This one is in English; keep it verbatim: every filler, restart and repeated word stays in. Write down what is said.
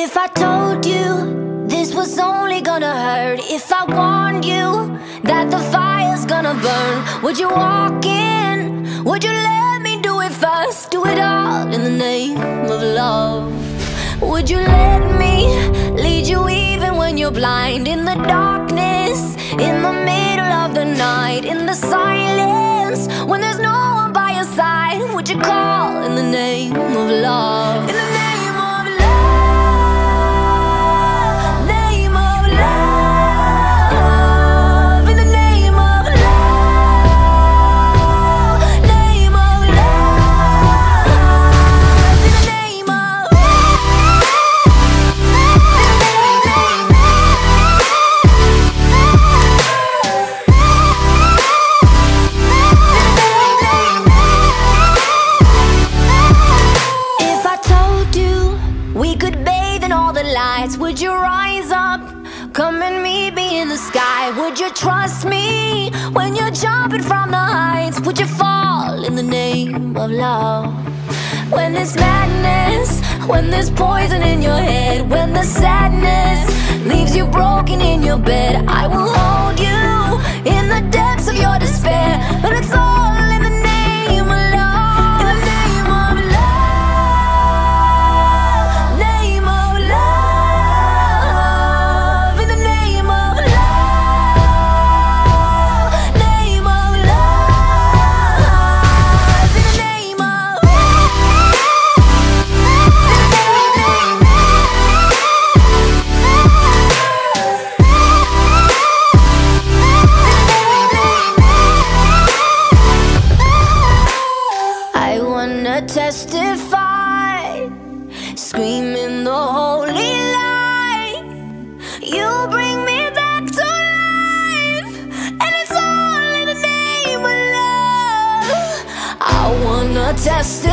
If I told you this was only gonna hurt, if I warned you that the fire's gonna burn, would you walk in? Would you let me do it first? Do it all in the name of love. Would you let me lead you even when you're blind? In the darkness, in the middle of the night, in the silence, when there's no one by your side, would you call in the name of love? In the name we could bathe in all the lights. Would you rise up? Come and meet me in the sky. Would you trust me when you're jumping from the heights? Would you fall in the name of love? When there's madness, when there's poison in your head, when the sadness leaves you broken in your bed, I will hold you in the depths of your despair. But it's all in the name of love. Testify, screaming the holy light. You bring me back to life, and it's all in the name of love. I wanna testify.